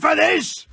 For this!